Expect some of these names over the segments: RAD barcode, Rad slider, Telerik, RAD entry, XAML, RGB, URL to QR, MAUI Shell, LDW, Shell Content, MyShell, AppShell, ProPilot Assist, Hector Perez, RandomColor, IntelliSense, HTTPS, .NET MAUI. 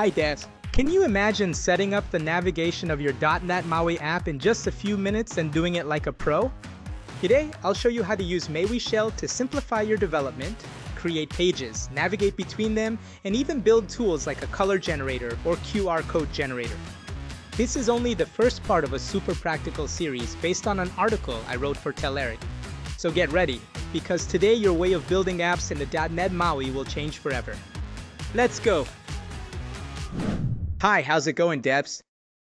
Hi devs, can you imagine setting up the navigation of your .NET MAUI app in just a few minutes and doing it like a pro? Today, I'll show you how to use MAUI Shell to simplify your development, create pages, navigate between them, and even build tools like a color generator or QR code generator. This is only the first part of a super practical series based on an article I wrote for Telerik. So get ready, because today your way of building apps in the .NET MAUI will change forever. Let's go! Hi, how's it going, devs?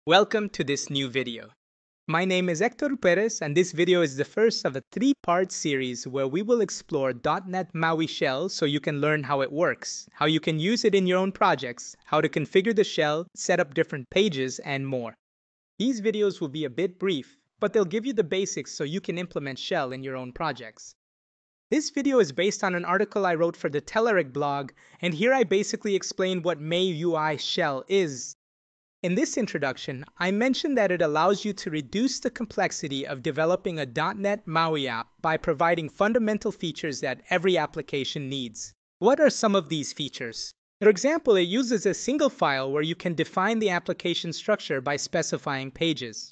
Welcome to this new video. My name is Hector Perez, and this video is the first of a three-part series where we will explore .NET MAUI Shell so you can learn how it works, how you can use it in your own projects, how to configure the shell, set up different pages, and more. These videos will be a bit brief, but they'll give you the basics so you can implement Shell in your own projects. This video is based on an article I wrote for the Telerik blog, and here I basically explain what MAUI Shell is. In this introduction, I mentioned that it allows you to reduce the complexity of developing a .NET MAUI app by providing fundamental features that every application needs. What are some of these features? For example, it uses a single file where you can define the application structure by specifying pages.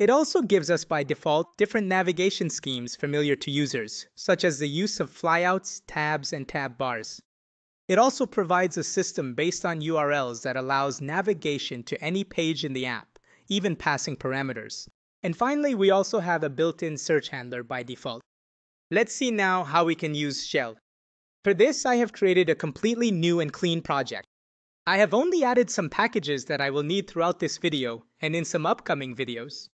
It also gives us by default different navigation schemes familiar to users, such as the use of flyouts, tabs, and tab bars. It also provides a system based on URLs that allows navigation to any page in the app, even passing parameters. And finally, we also have a built-in search handler by default. Let's see now how we can use Shell. For this, I have created a completely new and clean project. I have only added some packages that I will need throughout this video and in some upcoming videos.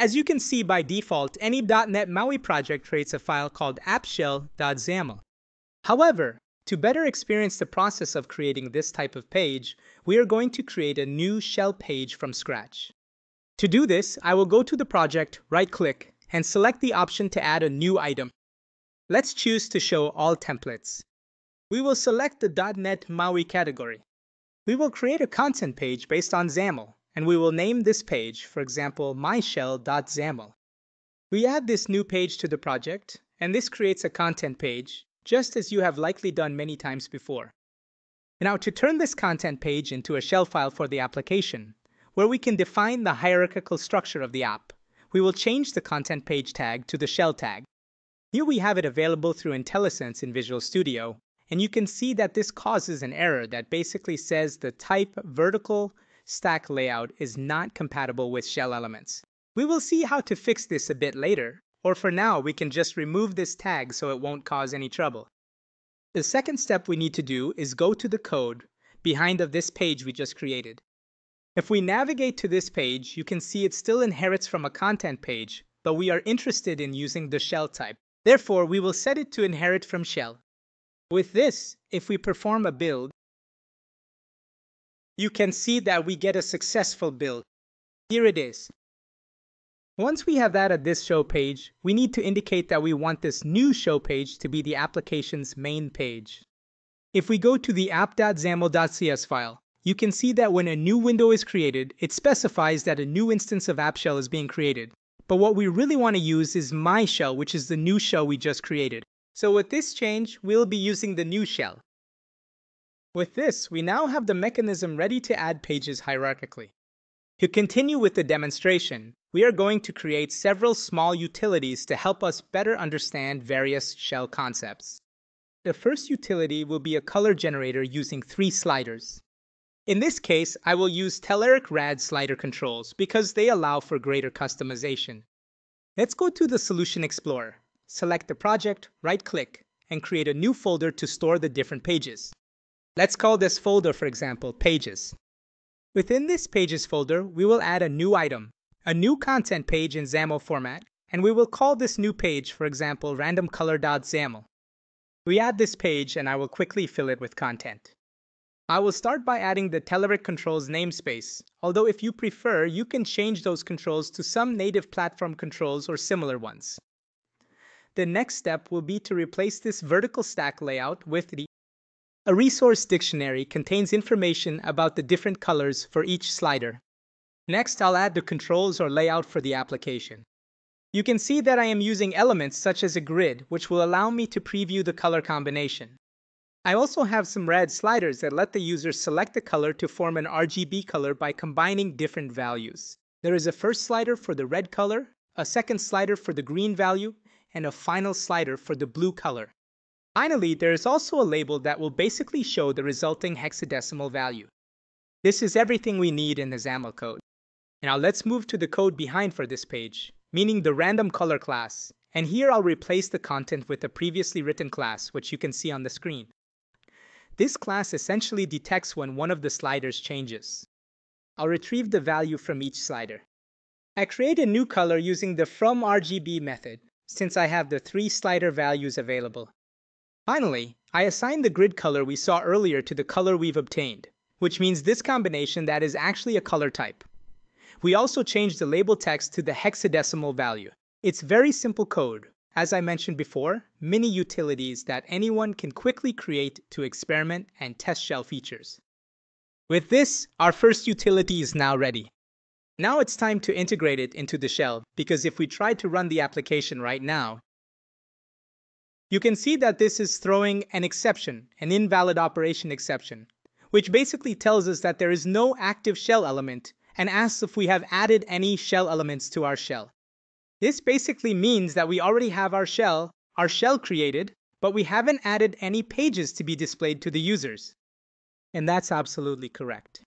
As you can see, by default, any .NET MAUI project creates a file called appshell.xaml. However, to better experience the process of creating this type of page, we are going to create a new shell page from scratch. To do this, I will go to the project, right-click, and select the option to add a new item. Let's choose to show all templates. We will select the .NET MAUI category. We will create a content page based on XAML, and we will name this page, for example, myshell.xaml. We add this new page to the project, and this creates a content page, just as you have likely done many times before. Now, to turn this content page into a shell file for the application, where we can define the hierarchical structure of the app, we will change the content page tag to the shell tag. Here we have it available through IntelliSense in Visual Studio, and you can see that this causes an error that basically says the type vertical stack layout is not compatible with shell elements. We will see how to fix this a bit later, or for now we can just remove this tag so it won't cause any trouble. The second step we need to do is go to the code behind of this page we just created. If we navigate to this page, you can see it still inherits from a content page, but we are interested in using the shell type. Therefore, we will set it to inherit from shell. With this, if we perform a build, you can see that we get a successful build. Here it is. Once we have added this show page, we need to indicate that we want this new show page to be the application's main page. If we go to the app.xaml.cs file, you can see that when a new window is created, it specifies that a new instance of AppShell is being created. But what we really want to use is MyShell, which is the new shell we just created. So with this change, we'll be using the new shell. With this, we now have the mechanism ready to add pages hierarchically. To continue with the demonstration, we are going to create several small utilities to help us better understand various shell concepts. The first utility will be a color generator using 3 sliders. In this case, I will use Telerik RAD slider controls because they allow for greater customization. Let's go to the Solution Explorer, select the project, right-click, and create a new folder to store the different pages. Let's call this folder, for example, Pages. Within this Pages folder, we will add a new item, a new content page in XAML format, and we will call this new page, for example, RandomColor.xaml. We add this page, and I will quickly fill it with content. I will start by adding the Telerik controls namespace, although if you prefer, you can change those controls to some native platform controls or similar ones. The next step will be to replace this vertical stack layout with a resource dictionary contains information about the different colors for each slider. Next, I'll add the controls or layout for the application. You can see that I am using elements such as a grid, which will allow me to preview the color combination. I also have some RAD sliders that let the user select a color to form an RGB color by combining different values. There is a first slider for the red color, a second slider for the green value, and a final slider for the blue color. Finally, there is also a label that will basically show the resulting hexadecimal value. This is everything we need in the XAML code. Now let's move to the code behind for this page, meaning the RandomColor class, and here I'll replace the content with a previously written class, which you can see on the screen. This class essentially detects when one of the sliders changes. I'll retrieve the value from each slider. I create a new color using the fromRGB method, since I have the three slider values available. Finally, I assign the grid color we saw earlier to the color we've obtained, which means this combination that is actually a color type. We also change the label text to the hexadecimal value. It's very simple code. As I mentioned before, many utilities that anyone can quickly create to experiment and test shell features. With this, our first utility is now ready. Now it's time to integrate it into the shell, because if we try to run the application right now, you can see that this is throwing an exception, an invalid operation exception, which basically tells us that there is no active shell element and asks if we have added any shell elements to our shell. This basically means that we already have our shell created, but we haven't added any pages to be displayed to the users. And that's absolutely correct.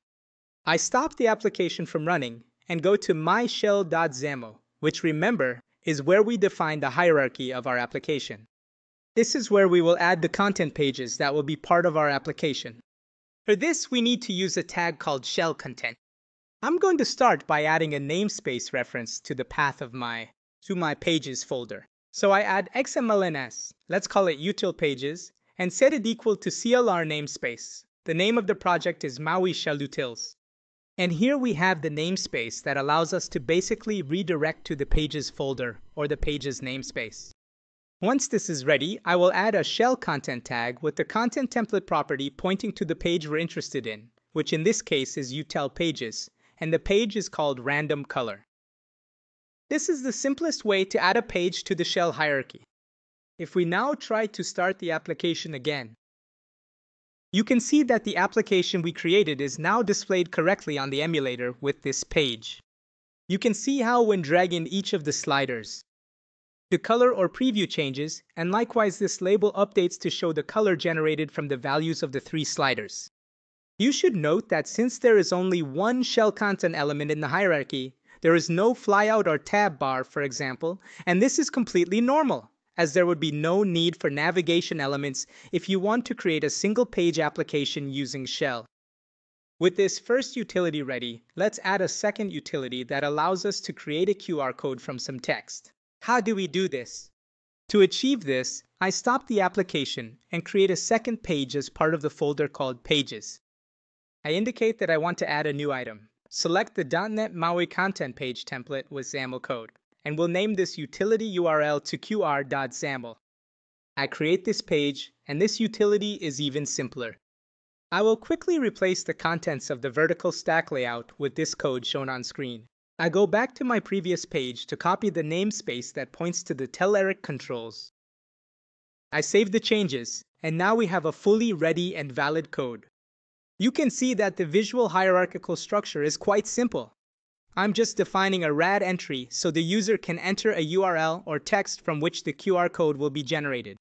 I stop the application from running and go to myshell.xaml, which remember is where we define the hierarchy of our application. This is where we will add the content pages that will be part of our application. For this, we need to use a tag called Shell Content. I'm going to start by adding a namespace reference to the path of my pages folder. So I add xmlns, let's call it util pages, and set it equal to CLR namespace. The name of the project is MAUI Shell Utils. And here we have the namespace that allows us to basically redirect to the pages folder or the pages namespace. Once this is ready, I will add a shell content tag with the content template property pointing to the page we're interested in, which in this case is util pages, and the page is called RandomColor. This is the simplest way to add a page to the shell hierarchy. If we now try to start the application again, you can see that the application we created is now displayed correctly on the emulator with this page. You can see how when dragging each of the sliders, the color or preview changes, and likewise this label updates to show the color generated from the values of the three sliders. You should note that since there is only one shell content element in the hierarchy, there is no flyout or tab bar, for example, and this is completely normal, as there would be no need for navigation elements if you want to create a single-page application using shell. With this first utility ready, let's add a second utility that allows us to create a QR code from some text. How do we do this? To achieve this, I stop the application and create a second page as part of the folder called Pages. I indicate that I want to add a new item. Select the .NET MAUI content page template with XAML code, and we'll name this utility URL to QR.xaml. I create this page, and this utility is even simpler. I will quickly replace the contents of the vertical stack layout with this code shown on screen. I go back to my previous page to copy the namespace that points to the Telerik controls. I save the changes, and now we have a fully ready and valid code. You can see that the visual hierarchical structure is quite simple. I'm just defining a RAD entry so the user can enter a URL or text from which the QR code will be generated.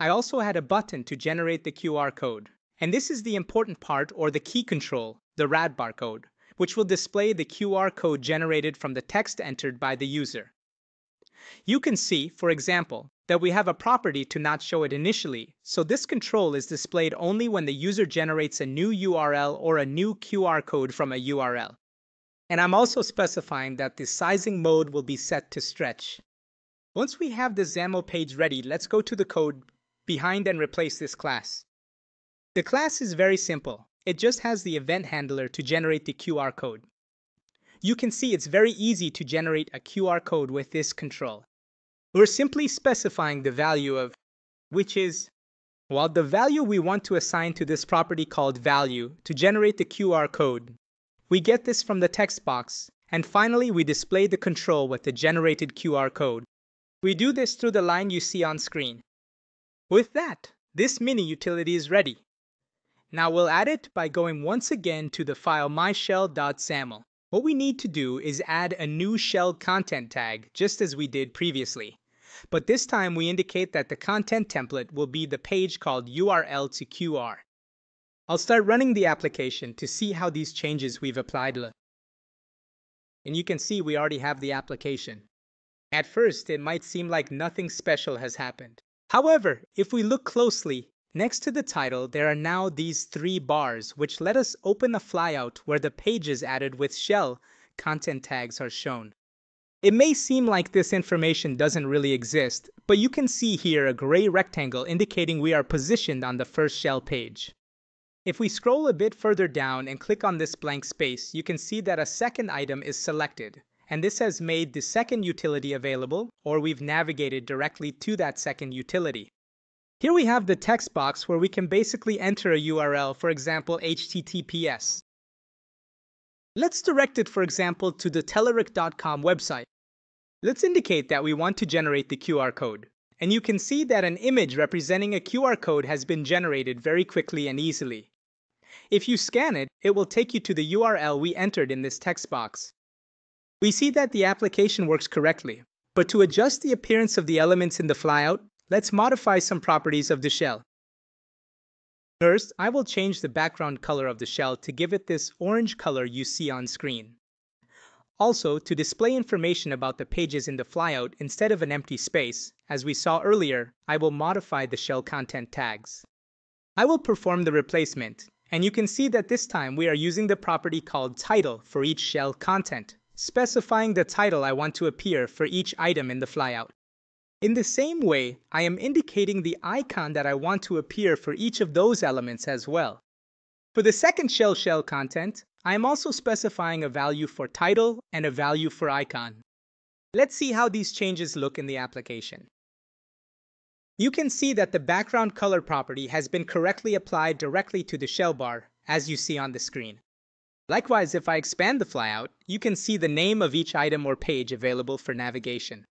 I also had a button to generate the QR code. And this is the important part or the key control, the RAD barcode, which will display the QR code generated from the text entered by the user. You can see, for example, that we have a property to not show it initially, so this control is displayed only when the user generates a new URL or a new QR code from a URL. And I'm also specifying that the sizing mode will be set to stretch. Once we have the XAML page ready, let's go to the code behind and replace this class. The class is very simple. It just has the event handler to generate the QR code. You can see it's very easy to generate a QR code with this control. We're simply specifying the value of, which is, well, the value we want to assign to this property called value to generate the QR code. We get this from the text box, and finally we display the control with the generated QR code. We do this through the line you see on screen. With that, This mini utility is ready. Now we'll add it by going once again to the file myshell.xaml. What we need to do is add a new shell content tag, just as we did previously. But this time we indicate that the content template will be the page called URL to QR. I'll start running the application to see how these changes we've applied look. And you can see we already have the application. At first, it might seem like nothing special has happened. However, if we look closely, next to the title, there are now these three bars, which let us open a flyout where the pages added with shell content tags are shown. It may seem like this information doesn't really exist, but you can see here a gray rectangle indicating we are positioned on the first shell page. If we scroll a bit further down and click on this blank space, you can see that a second item is selected, and this has made the second utility available, or we've navigated directly to that second utility. Here we have the text box where we can basically enter a URL, for example, HTTPS. Let's direct it, for example, to the telerik.com website. Let's indicate that we want to generate the QR code. And you can see that an image representing a QR code has been generated very quickly and easily. If you scan it, it will take you to the URL we entered in this text box. We see that the application works correctly, but to adjust the appearance of the elements in the flyout, let's modify some properties of the shell. First, I will change the background color of the shell to give it this orange color you see on screen. Also, to display information about the pages in the flyout instead of an empty space, as we saw earlier, I will modify the shell content tags. I will perform the replacement, and you can see that this time we are using the property called title for each shell content, specifying the title I want to appear for each item in the flyout. In the same way, I am indicating the icon that I want to appear for each of those elements as well. For the second shell content, I am also specifying a value for title and a value for icon. Let's see how these changes look in the application. You can see that the background color property has been correctly applied directly to the shell bar, as you see on the screen. Likewise, if I expand the flyout, you can see the name of each item or page available for navigation.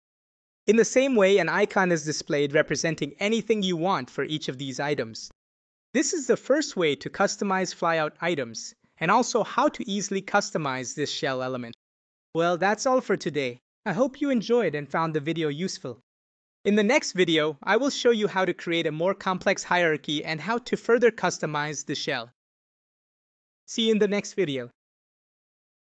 In the same way, an icon is displayed representing anything you want for each of these items. This is the first way to customize flyout items, and also how to easily customize this shell element. Well, that's all for today. I hope you enjoyed and found the video useful. In the next video, I will show you how to create a more complex hierarchy and how to further customize the shell. See you in the next video.